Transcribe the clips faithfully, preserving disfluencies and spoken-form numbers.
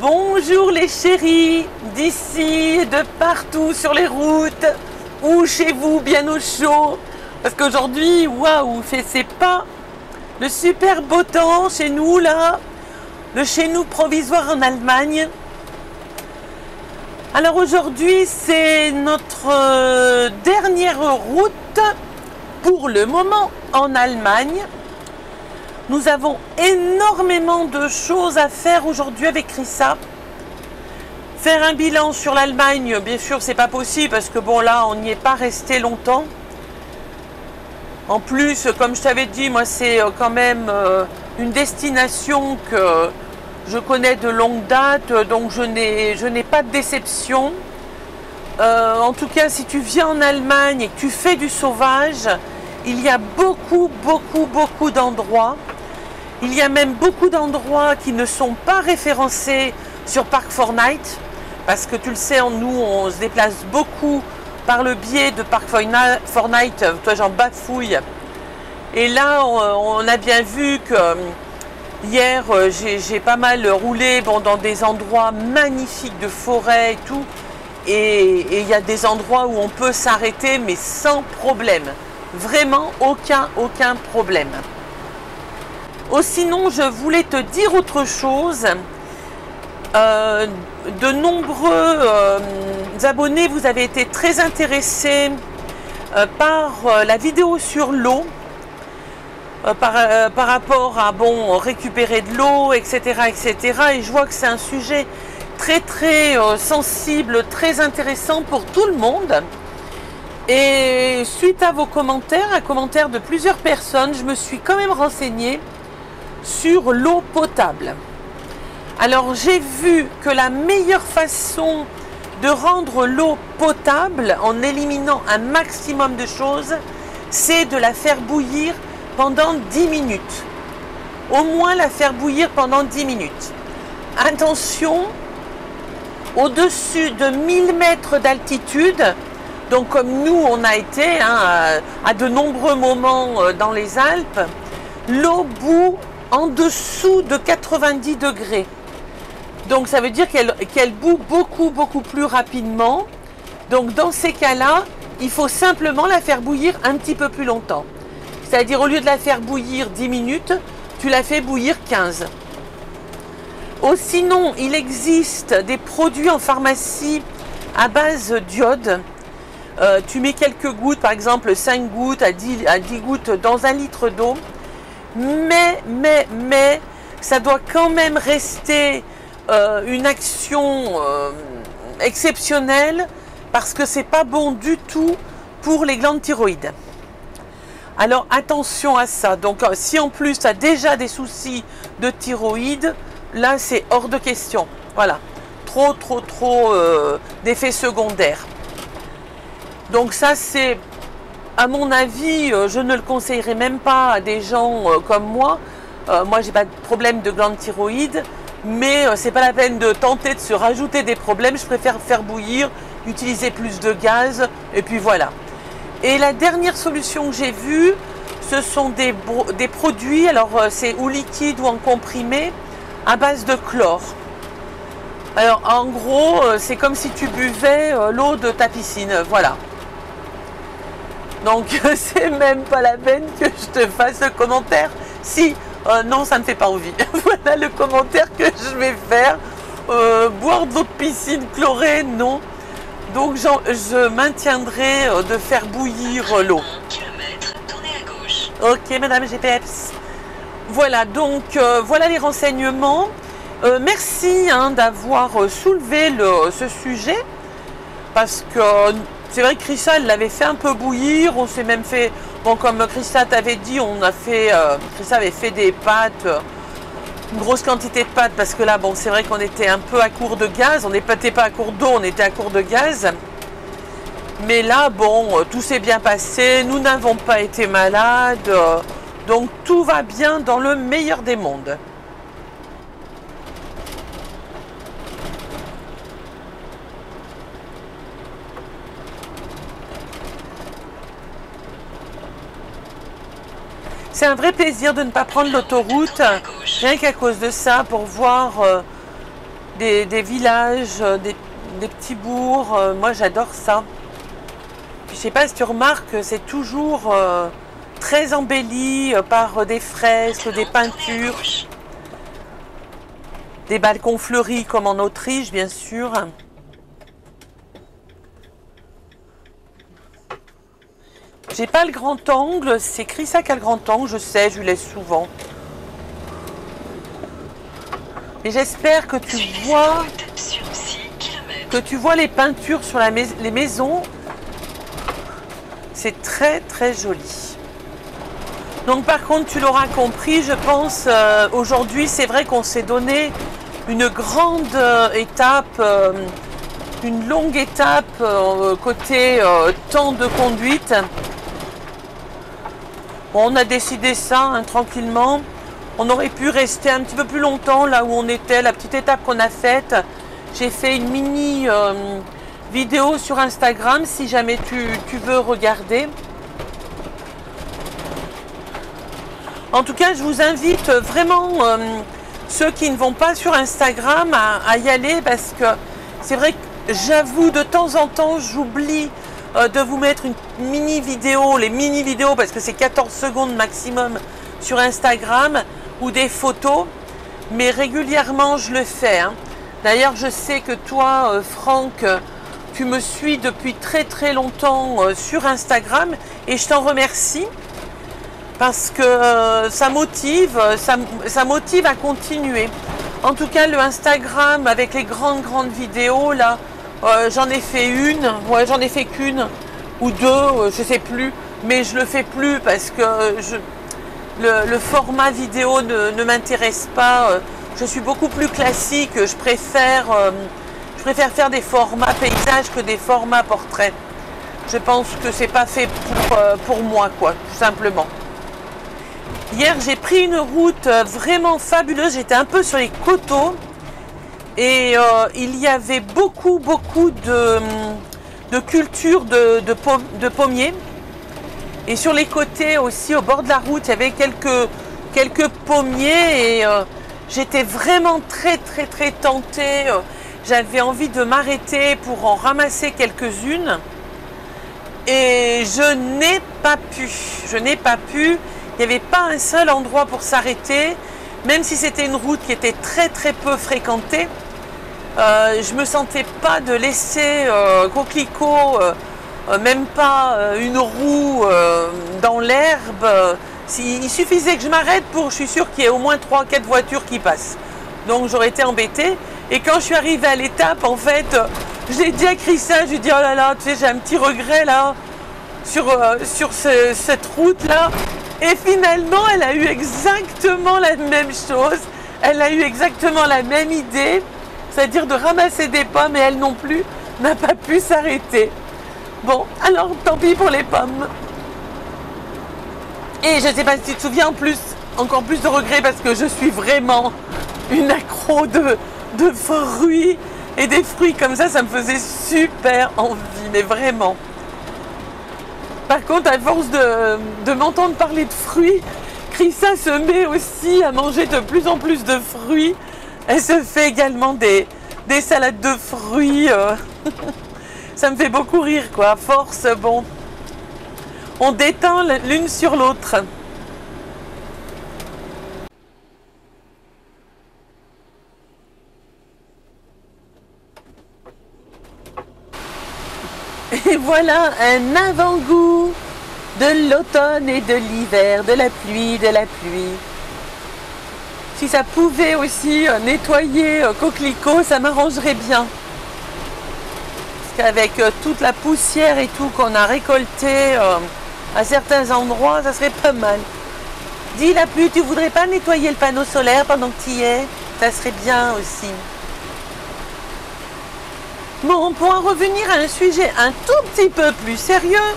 Bonjour les chéris, d'ici, de partout, sur les routes, ou chez vous, bien au chaud. Parce qu'aujourd'hui, waouh, c'est pas le super beau temps chez nous, là. Le chez nous provisoire en Allemagne. Alors aujourd'hui, c'est notre dernière route pour le moment en Allemagne. Nous avons énormément de choses à faire aujourd'hui avec Rissa. Faire un bilan sur l'Allemagne, bien sûr, c'est pas possible parce que bon, là, on n'y est pas resté longtemps. En plus, comme je t'avais dit, moi, c'est quand même une destination que je connais de longue date, donc je n'ai je n'ai pas de déception. Euh, en tout cas, si tu viens en Allemagne et que tu fais du sauvage, il y a beaucoup, beaucoup, beaucoup d'endroits. Il y a même beaucoup d'endroits qui ne sont pas référencés sur Park four Night, parce que tu le sais, nous, on se déplace beaucoup par le biais de Park four Night. Toi, j'en bafouille. Et là, on, on a bien vu que hier, j'ai pas mal roulé bon, dans des endroits magnifiques de forêt et tout. Et il y a des endroits où on peut s'arrêter, mais sans problème. Vraiment aucun, aucun problème. Oh, sinon, je voulais te dire autre chose. Euh, de nombreux euh, abonnés, vous avez été très intéressés euh, par euh, la vidéo sur l'eau, euh, par, euh, par rapport à bon récupérer de l'eau, et cetera, et cetera. Et je vois que c'est un sujet très, très euh, sensible, très intéressant pour tout le monde. Et suite à vos commentaires, un commentaire de plusieurs personnes, je me suis quand même renseignée sur l'eau potable. Alors j'ai vu que la meilleure façon de rendre l'eau potable en éliminant un maximum de choses, c'est de la faire bouillir pendant dix minutes. Au moins la faire bouillir pendant dix minutes. Attention, au-dessus de mille mètres d'altitude, donc comme nous on a été hein, à de nombreux moments dans les Alpes, l'eau bout en dessous de quatre-vingt-dix degrés. Donc ça veut dire qu'elle qu'elle bout beaucoup beaucoup plus rapidement. Donc dans ces cas-là, il faut simplement la faire bouillir un petit peu plus longtemps. C'est-à-dire au lieu de la faire bouillir dix minutes, tu la fais bouillir quinze. Oh, sinon, il existe des produits en pharmacie à base d'iode. Euh, tu mets quelques gouttes, par exemple cinq gouttes à dix, à dix gouttes dans un litre d'eau. Mais, mais, mais, ça doit quand même rester euh, une action euh, exceptionnelle parce que c'est pas bon du tout pour les glandes thyroïdes. Alors attention à ça. Donc si en plus tu as déjà des soucis de thyroïde, là c'est hors de question. Voilà. Trop, trop, trop euh, d'effets secondaires. Donc ça, c'est, à mon avis, je ne le conseillerais même pas à des gens comme moi. Euh, moi, j'ai pas de problème de glande thyroïde, mais c'est pas la peine de tenter de se rajouter des problèmes. Je préfère faire bouillir, utiliser plus de gaz, et puis voilà. Et la dernière solution que j'ai vue, ce sont des, des produits, alors c'est ou liquide ou en comprimé, à base de chlore. Alors en gros, c'est comme si tu buvais l'eau de ta piscine, voilà. Donc, c'est même pas la peine que je te fasse le commentaire. Si, euh, non, ça ne me fait pas envie. Voilà le commentaire que je vais faire. Euh, boire de l'eau de piscine chlorée, non. Donc, je maintiendrai de faire bouillir l'eau. Ok, madame G P S. Voilà, donc, euh, voilà les renseignements. Euh, merci hein, d'avoir soulevé le, ce sujet. Parce que... c'est vrai que Rissa l'avait fait un peu bouillir, on s'est même fait, bon comme Rissa t'avait dit, on a fait, euh, Rissa avait fait des pâtes, une grosse quantité de pâtes parce que là bon c'est vrai qu'on était un peu à court de gaz, on n'était pas à court d'eau, on était à court de gaz. Mais là bon, tout s'est bien passé, nous n'avons pas été malades, euh, donc tout va bien dans le meilleur des mondes. C'est un vrai plaisir de ne pas prendre l'autoroute, rien qu'à cause de ça, pour voir euh, des, des villages, des, des petits bourgs. Euh, moi, j'adore ça. Puis, je sais pas si tu remarques, c'est toujours euh, très embelli euh, par des fresques, des peintures, des balcons fleuris comme en Autriche, bien sûr. J'ai pas le grand angle, c'est Chrissa qui a le grand angle, je sais, je lui laisse souvent. Mais j'espère que tu vois que tu vois les peintures sur la mais, les maisons. C'est très très joli. Donc par contre, tu l'auras compris, je pense, euh, aujourd'hui, c'est vrai qu'on s'est donné une grande euh, étape... Euh, une longue étape euh, côté euh, temps de conduite. Bon, on a décidé ça hein, tranquillement. On aurait pu rester un petit peu plus longtemps là où on était. La petite étape qu'on a faite, j'ai fait une mini euh, vidéo sur Instagram si jamais tu, tu veux regarder. En tout cas, je vous invite vraiment euh, ceux qui ne vont pas sur Instagram à, à y aller, parce que c'est vrai que j'avoue, de temps en temps, j'oublie euh, de vous mettre une mini vidéo, les mini vidéos, parce que c'est quatorze secondes maximum sur Instagram, ou des photos, mais régulièrement je le fais. Hein. D'ailleurs, je sais que toi, euh, Franck, euh, tu me suis depuis très très longtemps euh, sur Instagram, et je t'en remercie, parce que euh, ça motive, ça, ça motive à continuer. En tout cas, le Instagram avec les grandes grandes vidéos, là, Euh, j'en ai fait une, ouais, j'en ai fait qu'une ou deux, euh, je sais plus, mais je le fais plus parce que euh, je, le, le format vidéo ne, ne m'intéresse pas. Euh, je suis beaucoup plus classique, je préfère, euh, je préfère faire des formats paysages que des formats portraits. Je pense que c'est pas fait pour, euh, pour moi, quoi, tout simplement. Hier, j'ai pris une route vraiment fabuleuse, j'étais un peu sur les coteaux. Et euh, il y avait beaucoup, beaucoup de, de cultures de, de, pom de pommiers. Et sur les côtés aussi, au bord de la route, il y avait quelques, quelques pommiers. Et euh, j'étais vraiment très, très, très tentée. J'avais envie de m'arrêter pour en ramasser quelques-unes. Et je n'ai pas pu. Je n'ai pas pu. Il n'y avait pas un seul endroit pour s'arrêter. Même si c'était une route qui était très, très peu fréquentée. Euh, je me sentais pas de laisser euh, coquelicot, euh, même pas euh, une roue euh, dans l'herbe. Euh, il suffisait que je m'arrête pour, je suis sûre qu'il y ait au moins trois quatre voitures qui passent. Donc j'aurais été embêtée. Et quand je suis arrivée à l'étape, en fait, euh, j'ai dit à Chrissa, je lui ai dit, oh là là, tu sais, j'ai un petit regret là, sur, euh, sur ce, cette route là. Et finalement, elle a eu exactement la même chose. Elle a eu exactement la même idée. C'est-à-dire de ramasser des pommes, et elle non plus n'a pas pu s'arrêter. Bon, alors tant pis pour les pommes. Et je ne sais pas si tu te souviens, en plus, encore plus de regrets, parce que je suis vraiment une accro de, de fruits. Et des fruits comme ça, ça me faisait super envie, mais vraiment. Par contre, à force de, de m'entendre parler de fruits, Chrissa se met aussi à manger de plus en plus de fruits. Elle se fait également des, des salades de fruits. Euh. Ça me fait beaucoup rire, quoi. À force, bon, on détend l'une sur l'autre. Et voilà un avant-goût de l'automne et de l'hiver, de la pluie, de la pluie. Si ça pouvait aussi nettoyer coquelicot, ça m'arrangerait bien. Parce qu'avec toute la poussière et tout qu'on a récolté à certains endroits, ça serait pas mal. Dis la pluie, tu voudrais pas nettoyer le panneau solaire pendant que tu y es? Ça serait bien aussi. Bon, pour en revenir à un sujet un tout petit peu plus sérieux,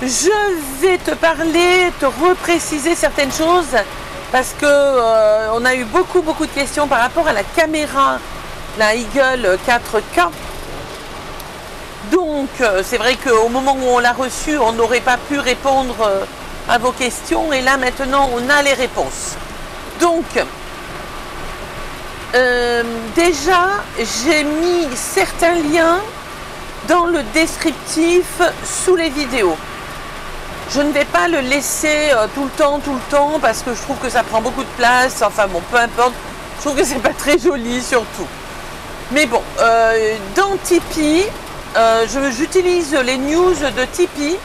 je vais te parler, te repréciser certaines choses, parce que euh, on a eu beaucoup beaucoup de questions par rapport à la caméra, la Eagle quatre K. Donc, euh, c'est vrai qu'au moment où on l'a reçue, on n'aurait pas pu répondre euh, à vos questions, et là maintenant, on a les réponses. Donc, Euh, déjà, j'ai mis certains liens dans le descriptif sous les vidéos. Je ne vais pas le laisser euh, tout le temps, tout le temps, parce que je trouve que ça prend beaucoup de place. Enfin bon, peu importe. Je trouve que c'est pas très joli, surtout. Mais bon, euh, dans Tipeee, euh, j'utilise les news de Tipeee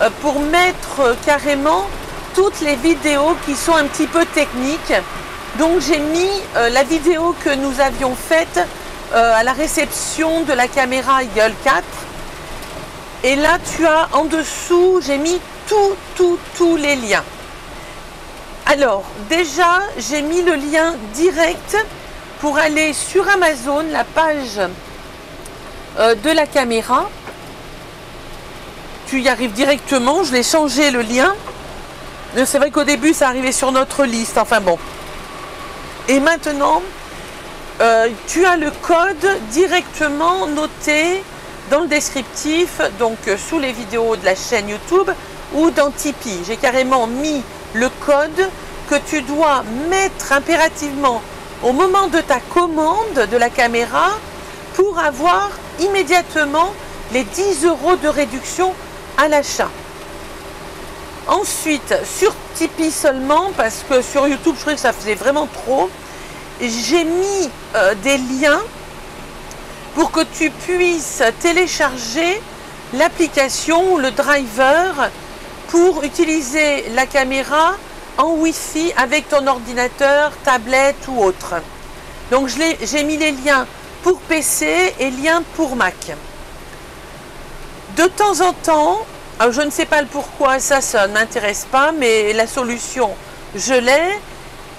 euh, pour mettre euh, carrément toutes les vidéos qui sont un petit peu techniques. Donc j'ai mis euh, la vidéo que nous avions faite euh, à la réception de la caméra Eagle quatre. Et là, tu as en dessous, j'ai mis tous, tous, tous les liens. Alors, déjà, j'ai mis le lien direct pour aller sur Amazon, la page euh, de la caméra. Tu y arrives directement, je l'ai changé le lien. C'est vrai qu'au début, ça arrivait sur notre liste, enfin bon. Et maintenant, euh, tu as le code directement noté dans le descriptif, donc euh, sous les vidéos de la chaîne YouTube ou dans Tipeee. J'ai carrément mis le code que tu dois mettre impérativement au moment de ta commande de la caméra pour avoir immédiatement les dix euros de réduction à l'achat. Ensuite, sur Tipeee seulement, parce que sur YouTube, je trouvais que ça faisait vraiment trop, j'ai mis euh, des liens pour que tu puisses télécharger l'application ou le driver pour utiliser la caméra en Wi-Fi avec ton ordinateur, tablette ou autre. Donc j'ai mis les liens pour P C et liens pour Mac. De temps en temps, alors je ne sais pas le pourquoi, ça, ça ne m'intéresse pas, mais la solution, je l'ai.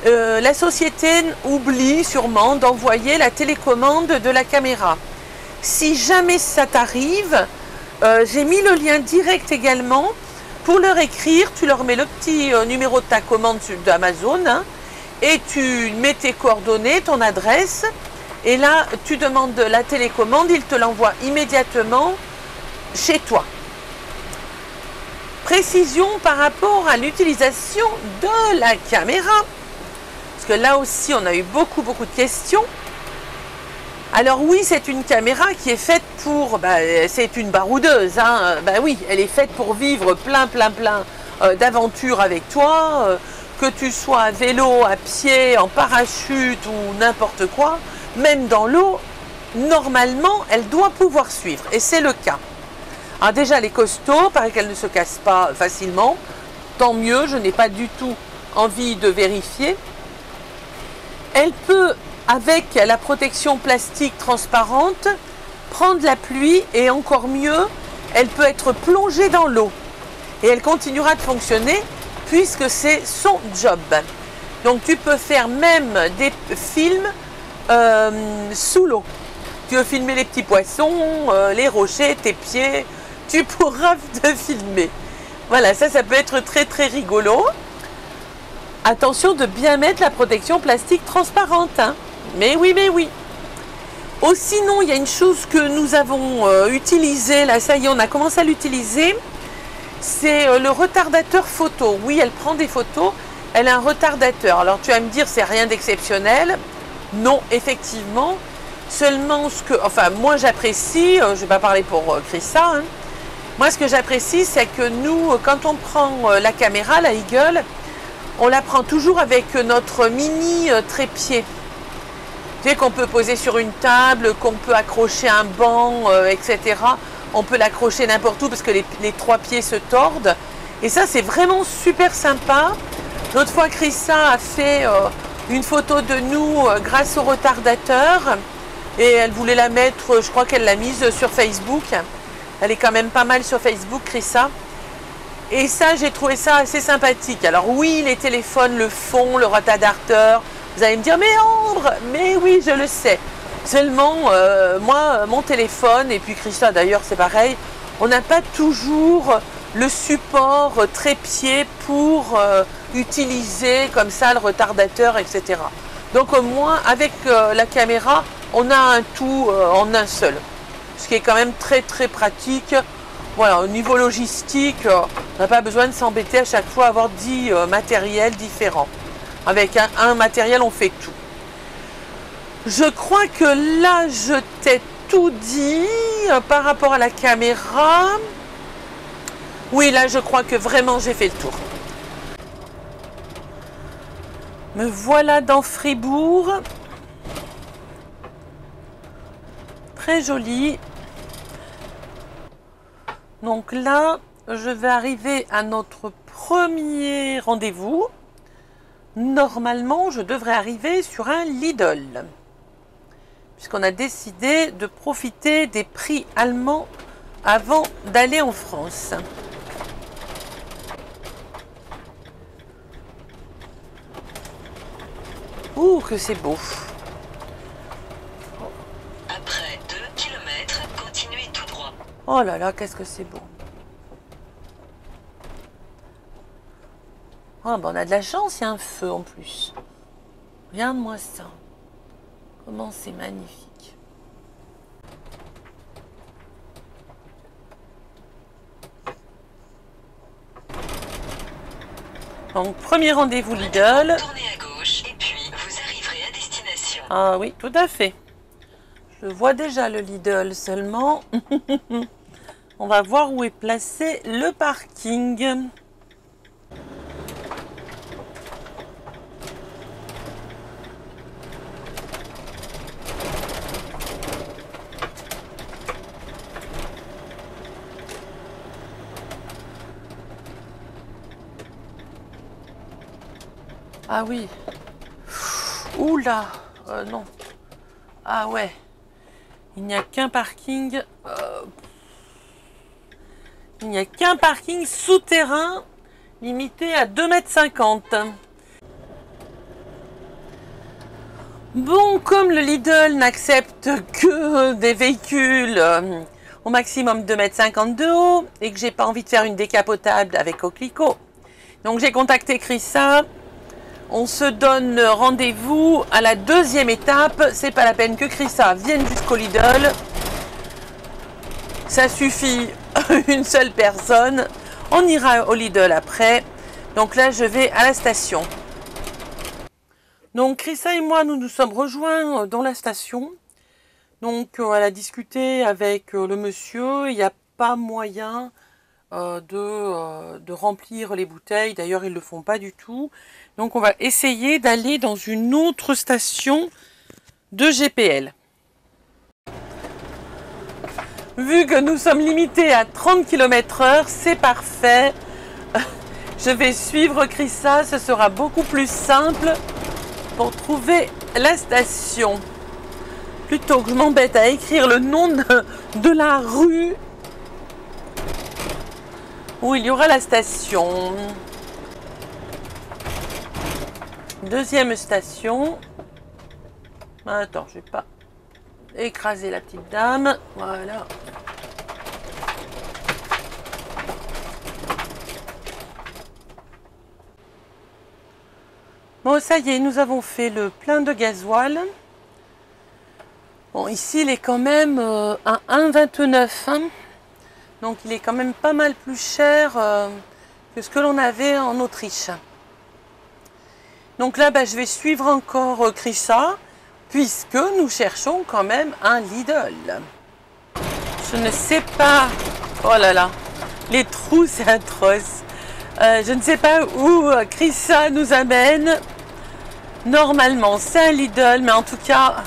Euh, la société oublie sûrement d'envoyer la télécommande de la caméra. Si jamais ça t'arrive, euh, j'ai mis le lien direct également pour leur écrire. Tu leur mets le petit euh, numéro de ta commande d'Amazon hein, et tu mets tes coordonnées, ton adresse. Et là, tu demandes la télécommande, ils te l'envoient immédiatement chez toi. Précision par rapport à l'utilisation de la caméra. Parce que là aussi, on a eu beaucoup, beaucoup de questions. Alors oui, c'est une caméra qui est faite pour... Bah, c'est une baroudeuse. Hein. Bah oui, elle est faite pour vivre plein, plein, plein euh, d'aventures avec toi. Euh, que tu sois à vélo, à pied, en parachute ou n'importe quoi. Même dans l'eau, normalement, elle doit pouvoir suivre. Et c'est le cas. Alors déjà, elle est costaud. Paraît qu'elle ne se casse pas facilement. Tant mieux, je n'ai pas du tout envie de vérifier. Elle peut, avec la protection plastique transparente, prendre la pluie et encore mieux, elle peut être plongée dans l'eau. Et elle continuera de fonctionner puisque c'est son job. Donc tu peux faire même des films euh, sous l'eau. Tu veux filmer les petits poissons, euh, les rochers, tes pieds, tu pourras te filmer. Voilà, ça, ça peut être très très rigolo. Attention de bien mettre la protection plastique transparente. Hein. Mais oui, mais oui. Oh, sinon, il y a une chose que nous avons euh, utilisée. Là, ça y est, on a commencé à l'utiliser. C'est euh, le retardateur photo. Oui, elle prend des photos. Elle a un retardateur. Alors, tu vas me dire, c'est rien d'exceptionnel. Non, effectivement. Seulement, ce que... Enfin, moi, j'apprécie... Euh, je ne vais pas parler pour euh, Chrissa. Hein. Moi, ce que j'apprécie, c'est que nous, euh, quand on prend euh, la caméra, la Eagle... On la prend toujours avec notre mini trépied. Tu sais, qu'on peut poser sur une table, qu'on peut accrocher un banc, euh, et cetera. On peut l'accrocher n'importe où parce que les, les trois pieds se tordent. Et ça, c'est vraiment super sympa. L'autre fois, Chrissa a fait euh, une photo de nous euh, grâce au retardateur. Et elle voulait la mettre, je crois qu'elle l'a mise sur Facebook. Elle est quand même pas mal sur Facebook, Chrissa. Et ça, j'ai trouvé ça assez sympathique. Alors oui, les téléphones le font, le retardateur. Vous allez me dire, mais Ambre, mais oui, je le sais. Seulement, euh, moi, mon téléphone, et puis Christa d'ailleurs, c'est pareil, on n'a pas toujours le support trépied pour euh, utiliser comme ça le retardateur, et cetera. Donc au moins, avec euh, la caméra, on a un tout euh, en un seul. Ce qui est quand même très, très pratique. Voilà, au niveau logistique, on n'a pas besoin de s'embêter à chaque fois à avoir dix matériels différents. Avec un, un matériel, on fait tout. Je crois que là, je t'ai tout dit euh, par rapport à la caméra. Oui, là, je crois que vraiment, j'ai fait le tour. Me voilà dans Fribourg. Très joli. Donc là, je vais arriver à notre premier rendez-vous. Normalement, je devrais arriver sur un Lidl, puisqu'on a décidé de profiter des prix allemands avant d'aller en France. Ouh, que c'est beau! Après deux kilomètres, continuez tout droit. Oh là là, qu'est-ce que c'est beau! Oh, ben on a de la chance, il y a un feu en plus. Regarde-moi ça. Comment c'est magnifique. Donc, premier rendez-vous Lidl. Tournez à gauche et puis vous arriverez à destination. Ah oui, tout à fait. Je vois déjà le Lidl seulement. On va voir où est placé le parking. Ah oui. Oula. Euh, non. Ah ouais. Il n'y a qu'un parking. Euh... Il n'y a qu'un parking souterrain limité à deux mètres cinquante. Bon, comme le Lidl n'accepte que des véhicules euh, au maximum deux mètres cinquante de haut et que j'ai pas envie de faire une décapotable avec Coquelicot, donc j'ai contacté Chrissa. On se donne rendez-vous à la deuxième étape. C'est pas la peine que Chrissa vienne jusqu'au Lidl. Ça suffit une seule personne. On ira au Lidl après. Donc là, je vais à la station. Donc Chrissa et moi, nous nous sommes rejoints dans la station. Donc elle a discuté avec le monsieur. Il n'y a pas moyen Euh, de, euh, de remplir les bouteilles. D'ailleurs, ils ne le font pas du tout. Donc, on va essayer d'aller dans une autre station de G P L. Vu que nous sommes limités à trente kilomètres heure, c'est parfait. Je vais suivre Chrissa. Ce sera beaucoup plus simple pour trouver la station. Plutôt que je m'embête à écrire le nom de, de la rue où il y aura la station. Deuxième station. Attends, je ne vais pas écraser la petite dame. Voilà. Bon, ça y est, nous avons fait le plein de gasoil. Bon, ici, il est quand même à un virgule vingt-neuf. Hein. Donc, il est quand même pas mal plus cher euh, que ce que l'on avait en Autriche. Donc là, bah, je vais suivre encore euh, Chrissa, puisque nous cherchons quand même un Lidl. Je ne sais pas... Oh là là, les trous, c'est atroce. Euh, je ne sais pas où euh, Chrissa nous amène. Normalement, c'est un Lidl, mais en tout cas...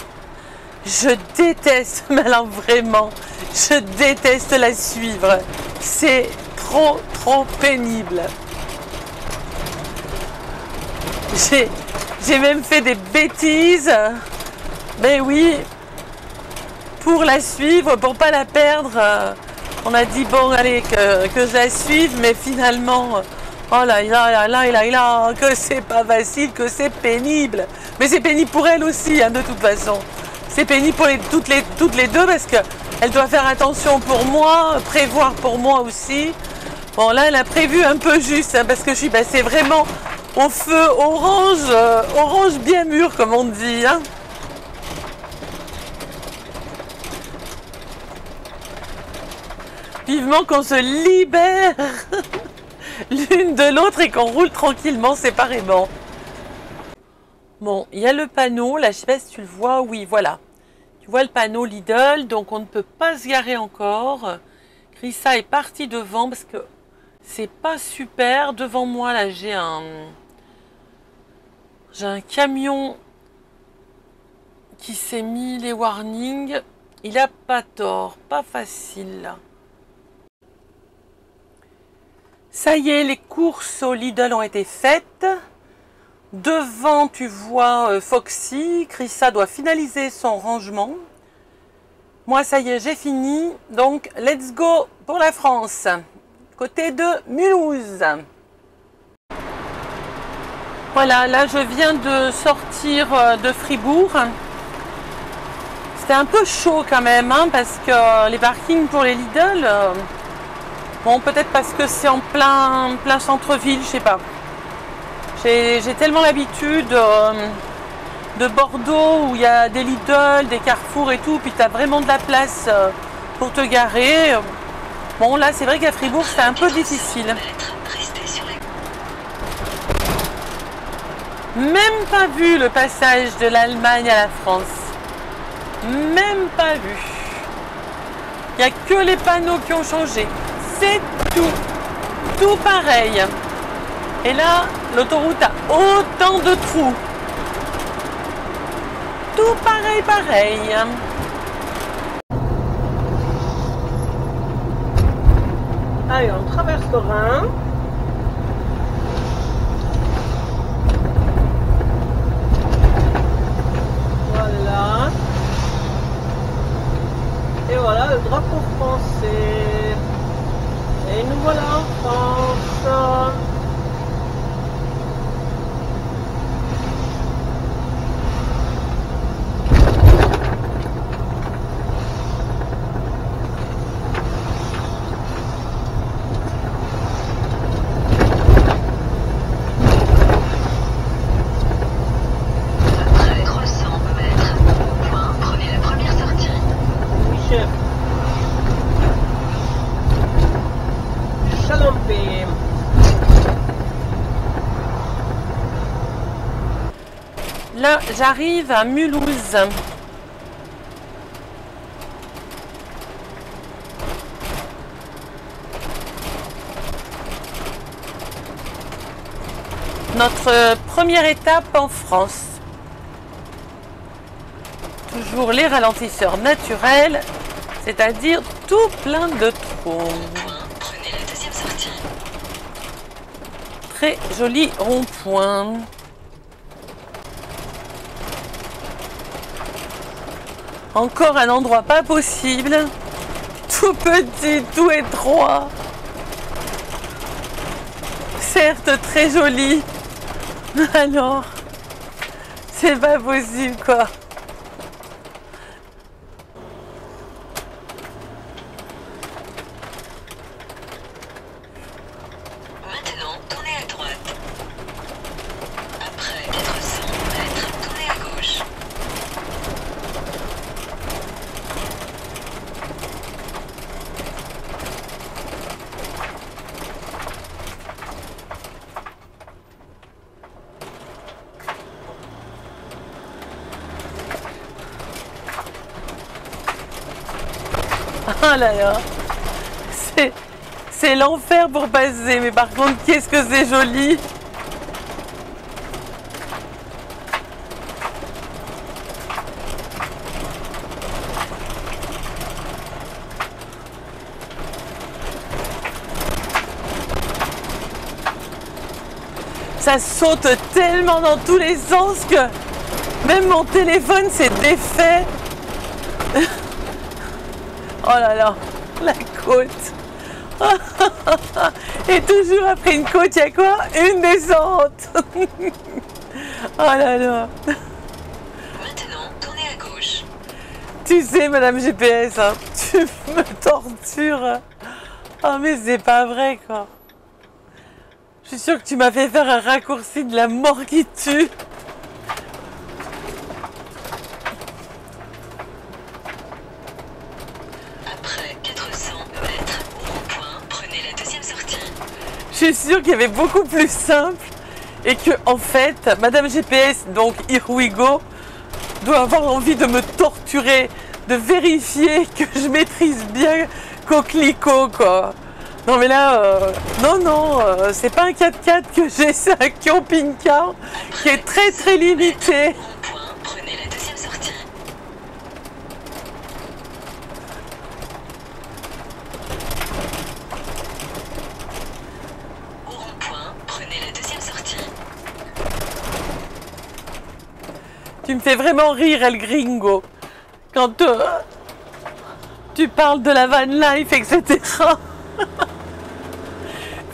Je déteste, mais alors vraiment, je déteste la suivre. C'est trop, trop pénible. J'ai même fait des bêtises. Mais oui, pour la suivre, pour pas la perdre, on a dit bon, allez, que, que je la suive, mais finalement, oh là là là là là là, que c'est pas facile, que c'est pénible. Mais c'est pénible pour elle aussi, hein, de toute façon. C'est pénible pour les, toutes, les, toutes les deux parce qu'elle doit faire attention pour moi, prévoir pour moi aussi. Bon, là, elle a prévu un peu juste hein, parce que je suis passée vraiment au feu orange, euh, orange bien mûr, comme on dit. Hein. Vivement qu'on se libère l'une de l'autre et qu'on roule tranquillement séparément. Bon, il y a le panneau, là, je sais pas si tu le vois, oui, voilà. Tu vois le panneau Lidl, donc on ne peut pas se garer encore. Chrissa est partie devant parce que c'est pas super. Devant moi, là, j'ai un... J'ai un camion qui s'est mis les warnings. Il a pas tort, pas facile. Ça y est, les courses au Lidl ont été faites. Devant, tu vois Foxy. Chrissa doit finaliser son rangement. Moi, ça y est, j'ai fini. Donc, let's go pour la France. Côté de Mulhouse. Voilà, là, je viens de sortir de Fribourg. C'était un peu chaud quand même, hein, parce que les parkings pour les Lidl... Euh, bon, peut-être parce que c'est en plein, plein centre-ville, je sais pas. J'ai tellement l'habitude euh, de Bordeaux où il y a des Lidl, des Carrefour et tout, puis tu as vraiment de la place euh, pour te garer. Bon, là, c'est vrai qu'à Fribourg, c'est un peu difficile. Même pas vu le passage de l'Allemagne à la France. Même pas vu. Il n'y a que les panneaux qui ont changé. C'est tout. Tout pareil. Et là, l'autoroute a autant de trous. Tout pareil, pareil. Allez, on traverse le Rhin. Voilà. Et voilà le drapeau français. Et nous voilà en France. Là, j'arrive à Mulhouse. Notre première étape en France. Toujours les ralentisseurs naturels, c'est-à-dire tout plein de trous. Prenez la deuxième sortie. Très joli rond-point. Encore un endroit pas possible, tout petit, tout étroit, certes très joli, mais alors, c'est pas possible quoi. Maintenant, tournez à droite. Après quatre cents mètres, tournez à gauche. Ah là là, c'est l'enfer pour passer, mais par contre, qu'est-ce que c'est joli! Ça saute tellement dans tous les sens que même mon téléphone s'est défait. Oh là là, la côte. Et toujours après une côte, il y a quoi? Une descente. Oh là là. Maintenant, tournez à gauche. Tu sais, Madame G P S, hein, tu me tortures. Oh mais c'est pas vrai, quoi. Je suis sûre que tu m'as fait faire un raccourci de la mort qui tue. Je suis sûre qu'il y avait beaucoup plus simple et que en fait Madame G P S, donc here we go, doit avoir envie de me torturer, de vérifier que je maîtrise bien Coquelicot, quoi. Non mais là, euh, non, non, euh, c'est pas un quatre quatre que j'ai, c'est un camping-car qui est très très limité. Tu me fais vraiment rire, El Gringo, quand euh, tu parles de la van life, et cetera.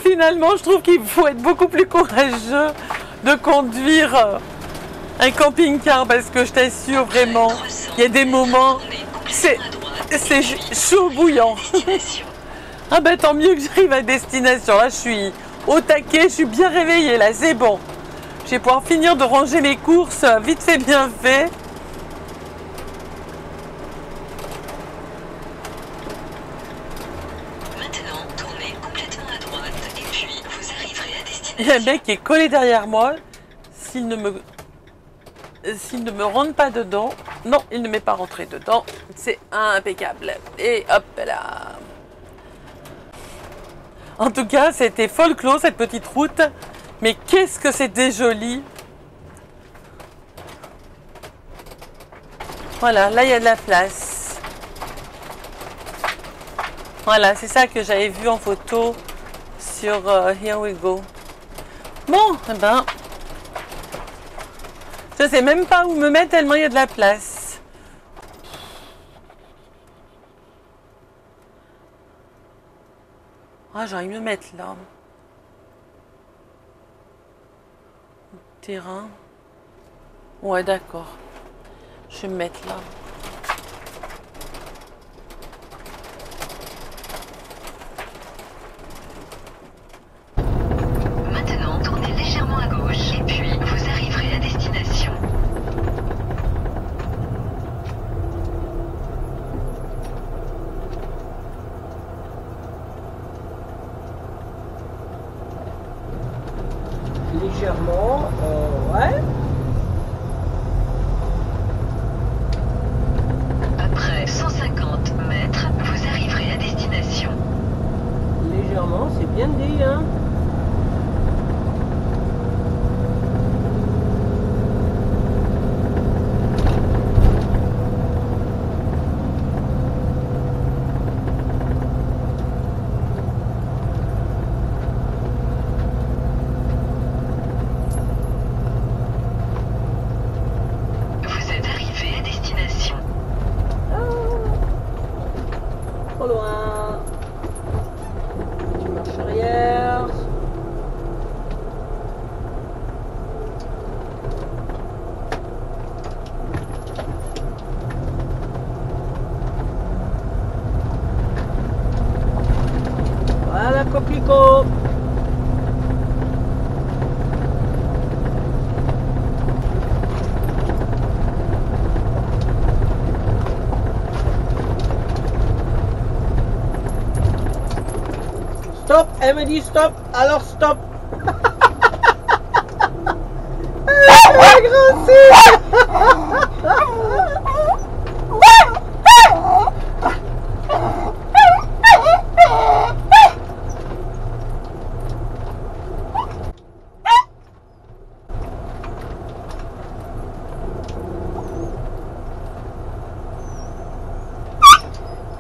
Finalement, je trouve qu'il faut être beaucoup plus courageux de conduire un camping-car, parce que je t'assure vraiment, il y a des moments, c'est chaud bouillant. Ah ben tant mieux que j'arrive à destination, là je suis au taquet, je suis bien réveillée, là c'est bon. Je vais pouvoir finir de ranger mes courses, vite fait, bien fait. Maintenant, tournez complètement à droite et puis vous arriverez à destination. Il y a un mec qui est collé derrière moi. S'il ne me... S'il ne me rentre pas dedans... Non, il ne m'est pas rentré dedans. C'est impeccable. Et hop là. En tout cas, c'était folklore cette petite route. Mais qu'est-ce que c'était joli! Voilà, là il y a de la place. Voilà, c'est ça que j'avais vu en photo sur euh, Here We Go. Bon, eh ben, je sais même pas où me mettre tellement il y a de la place. Ah, j'ai envie de me mettre là. Terrain. Ouais, d'accord. Je vais me mettre là. Maintenant, tournez légèrement à gauche et puis vous arriverez à destination. Légèrement. Ouais. Après cent cinquante mètres, vous arriverez à destination. Légèrement, c'est bien dit, hein. Stop, elle me dit stop, alors stop. Elle m'a grossi.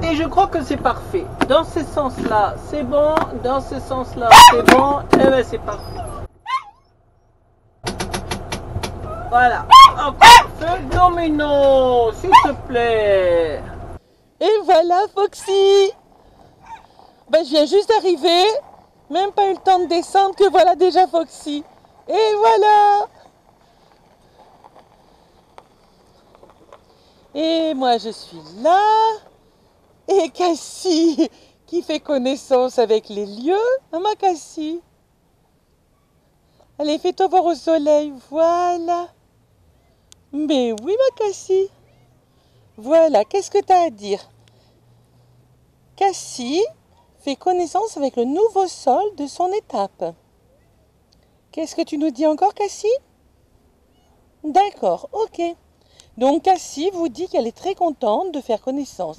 Et je crois que c'est parfait. Dans ce sens-là, c'est bon. Dans ce sens-là, c'est bon. Et ben, c'est parfait. Voilà. Encore feu. Non, mais non, s'il te plaît. Et voilà, Foxy. Ben, je viens juste d'arriver. Même pas eu le temps de descendre que voilà déjà Foxy. Et voilà. Et moi, je suis là. Et Cassie, qui fait connaissance avec les lieux, hein ma Cassie? Allez, fais-toi voir au soleil, voilà. Mais oui ma Cassie. Voilà, qu'est-ce que tu as à dire? Cassie fait connaissance avec le nouveau sol de son étape. Qu'est-ce que tu nous dis encore, Cassie? D'accord, ok. Donc Cassie vous dit qu'elle est très contente de faire connaissance.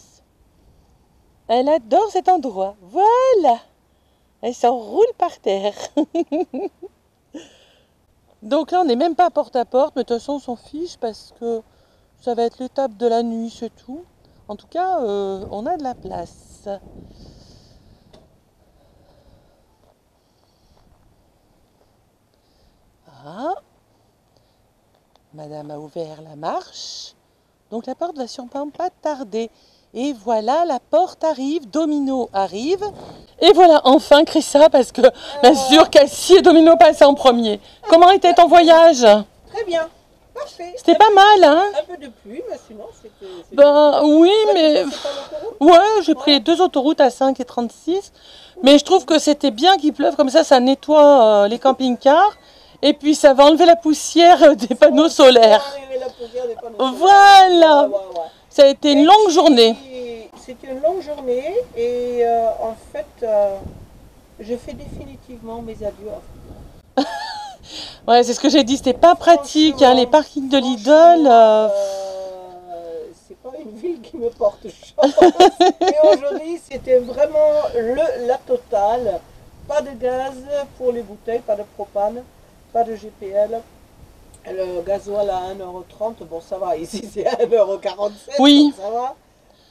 Elle adore cet endroit. Voilà. Elle s'enroule par terre. Donc là, on n'est même pas porte à porte, mais de toute façon, on s'en fiche parce que ça va être l'étape de la nuit, c'est tout. En tout cas, euh, on a de la place. Ah. Madame a ouvert la marche. Donc la porte va sûrement pas tarder. Et voilà, la porte arrive, Domino arrive. Et voilà, enfin Krissa, parce que euh... bien sûr, Cassie et Domino passaient en premier. Ah, comment était ton voyage? Très bien, parfait. C'était pas mal, hein? Un peu de pluie, mais sinon c'était... Ben oui, mais... Ouais, j'ai pris ouais. deux autoroutes à cinq et trente-six. Oui. Mais je trouve que c'était bien qu'il pleuve, comme ça, ça nettoie euh, les camping-cars. Et puis ça va enlever la poussière des panneaux solaires. La poussière des panneaux solaires. Voilà. Ouais, ouais, ouais. Ça a été une longue journée. C'était une longue journée et euh, en fait, euh, je fais définitivement mes adieux à Fribourg. Ouais, c'est ce que j'ai dit, c'était pas pratique, hein, les parkings de Lidl. Euh... Euh, c'est pas une ville qui me porte chance. Et aujourd'hui, c'était vraiment le, la totale. Pas de gaz pour les bouteilles, pas de propane, pas de G P L. Le gasoil à un euro trente, bon ça va, ici c'est un euro quarante-sept, oui. Ça va.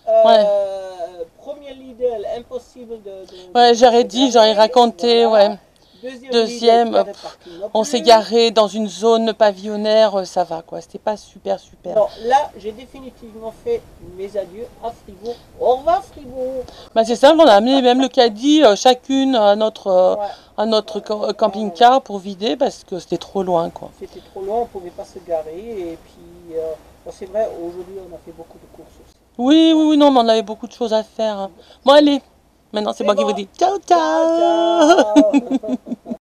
Euh, ouais. Premier Lidl, impossible de... de ouais, j'aurais dit, j'aurais raconté, voilà. Ouais. Deuxième, Deuxième Lidl, pff, on s'est garé dans une zone pavillonnaire, ça va quoi, c'était pas super super. Non, là, j'ai définitivement fait mes adieux à Fribourg. Au revoir Fribourg. Bah, c'est simple, on a amené même le caddie, chacune à notre... Ouais. À notre camping-car pour vider parce que c'était trop loin quoi. C'était trop loin, on ne pouvait pas se garer et puis euh, bon, c'est vrai aujourd'hui on a fait beaucoup de courses aussi. Oui, oui, oui, non mais on avait beaucoup de choses à faire. Bon allez, maintenant c'est moi bon. Qui vous dis ciao ciao, ciao, ciao.